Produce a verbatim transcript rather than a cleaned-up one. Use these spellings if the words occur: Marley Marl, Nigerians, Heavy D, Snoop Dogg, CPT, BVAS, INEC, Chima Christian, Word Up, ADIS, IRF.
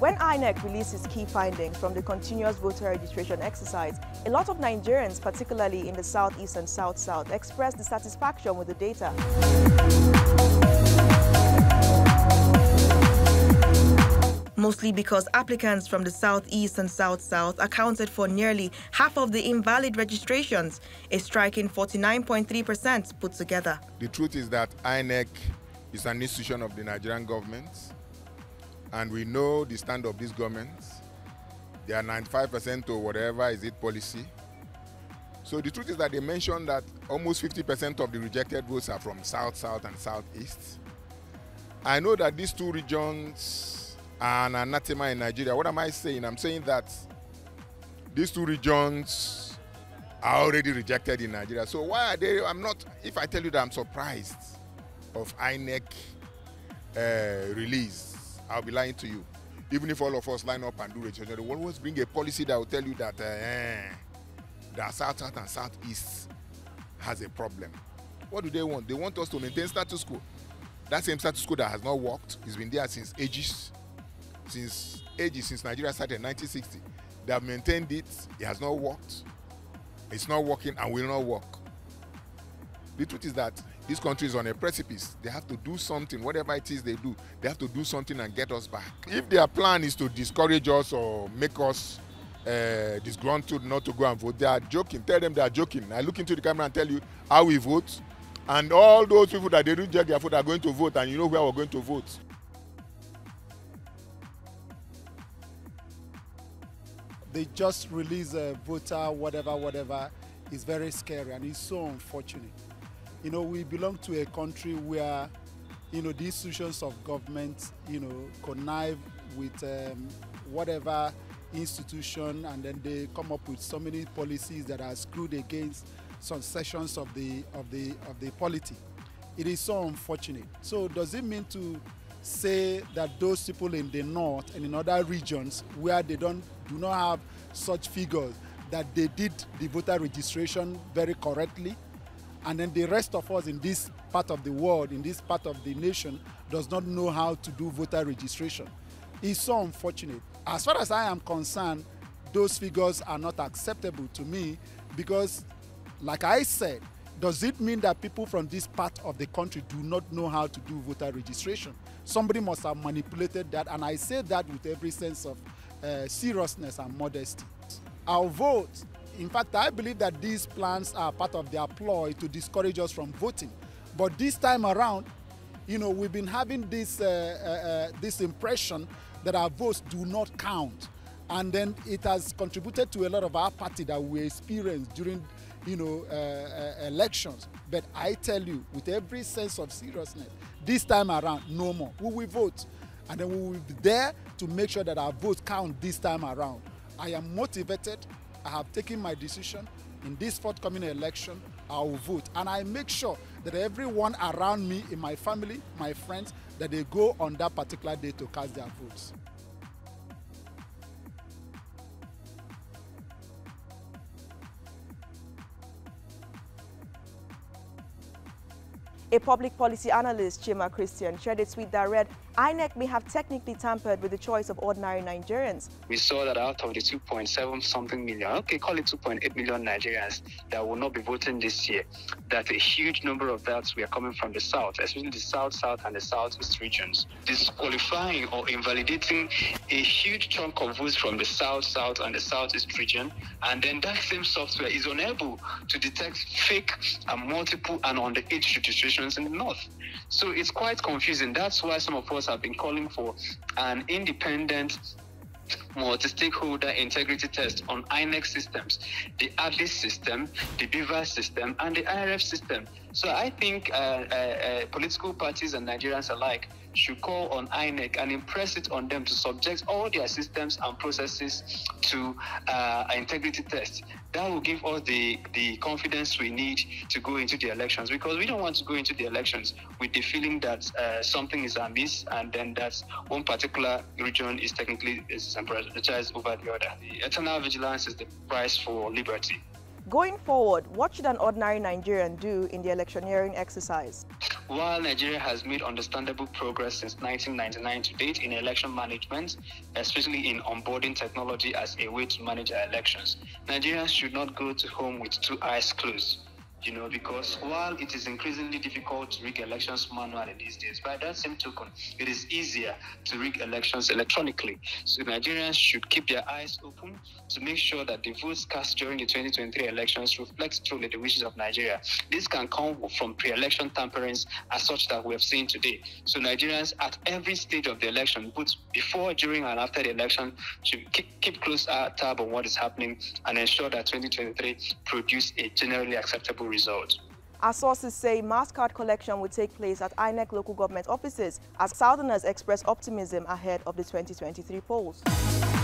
When I N E C released its key findings from the continuous voter registration exercise, a lot of Nigerians, particularly in the Southeast and South-South, expressed dissatisfaction with the data. Mostly because applicants from the Southeast and South-South accounted for nearly half of the invalid registrations, a striking forty-nine point three percent put together. The truth is that I N E C is an institution of the Nigerian government. And we know the stand of these governments. They are ninety-five percent or whatever is it policy. So the truth is that they mentioned that almost fifty percent of the rejected votes are from South, South and Southeast. I know that these two regions are an anathema in Nigeria. What am I saying? I'm saying that these two regions are already rejected in Nigeria. So why are they, I'm not, if I tell you that I'm surprised of I N E C uh, release, I'll be lying to you. Even if all of us line up and do registration, they will always bring a policy that will tell you that, uh, that South, South and Southeast has a problem. What do they want? They want us to maintain status quo. That same status quo that has not worked. It's been there since ages. Since ages, since Nigeria started in nineteen sixty. They have maintained it. It has not worked. It's not working and will not work. The truth is that this country is on a precipice. They have to do something. Whatever it is they do, they have to do something and get us back. If their plan is to discourage us or make us uh, disgruntled not to go and vote, they are joking. Tell them they are joking. I look into the camera and tell you how we vote. And all those people that they reject their vote are going to vote, and you know where we're going to vote. They just release a voter, whatever, whatever. It's very scary and it's so unfortunate. You know, we belong to a country where, you know, the institutions of government, you know, connive with um, whatever institution, and then they come up with so many policies that are screwed against some sections of the of the of the polity. It is so unfortunate. So, does it mean to say that those people in the north and in other regions where they don't do not have such figures that they did the voter registration very correctly? And then the rest of us in this part of the world, in this part of the nation, does not know how to do voter registration. It's so unfortunate. As far as I am concerned, those figures are not acceptable to me because, like I said, does it mean that people from this part of the country do not know how to do voter registration? Somebody must have manipulated that, and I say that with every sense of uh, seriousness and modesty. Our vote. In fact, I believe that these plans are part of their ploy to discourage us from voting. But this time around, you know, we've been having this, uh, uh, uh, this impression that our votes do not count. And then it has contributed to a lot of apathy that we experienced during, you know, uh, uh, elections. But I tell you, with every sense of seriousness, this time around, no more. We will vote. And then we will be there to make sure that our votes count this time around. I am motivated. I have taken my decision. In this forthcoming election, I will vote. And I make sure that everyone around me, in my family, my friends, that they go on that particular day to cast their votes. A public policy analyst, Chima Christian, shared a tweet that read, I N E C may have technically tampered with the choice of ordinary Nigerians. We saw that out of the two point seven something million, okay, call it two point eight million Nigerians that will not be voting this year, that a huge number of that were coming from the South, especially the South, South and the Southeast regions. Disqualifying or invalidating a huge chunk of votes from the South, South and the Southeast region, and then that same software is unable to detect fake and multiple and underage registration in the north. So it's quite confusing. That's why some of us have been calling for an independent multi-stakeholder integrity test on I N E C systems, the A D I S system, the B V A S system, and the I R F system. So I think uh, uh, uh, political parties and Nigerians alike should call on I N E C and impress it on them to subject all their systems and processes to uh, integrity tests. That will give us the, the confidence we need to go into the elections, because we don't want to go into the elections with the feeling that uh, something is amiss and then that one particular region is technically disenfranchised over the other. The eternal vigilance is the price for liberty. Going forward, what should an ordinary Nigerian do in the electioneering exercise? While Nigeria has made understandable progress since nineteen ninety-nine to date in election management, especially in onboarding technology as a way to manage our elections, Nigerians should not go to home with two eyes closed. You know, because while it is increasingly difficult to rig elections manually these days, by that same token, it is easier to rig elections electronically. So Nigerians should keep their eyes open to make sure that the votes cast during the twenty twenty-three elections reflect truly the wishes of Nigeria. This can come from pre-election tamperings as such that we have seen today. So Nigerians at every stage of the election, both before, during, and after the election, should keep, keep close tab on what is happening and ensure that twenty twenty-three produce a generally acceptable result. Our sources say mass card collection will take place at I N E C local government offices as Southerners express optimism ahead of the twenty twenty-three polls.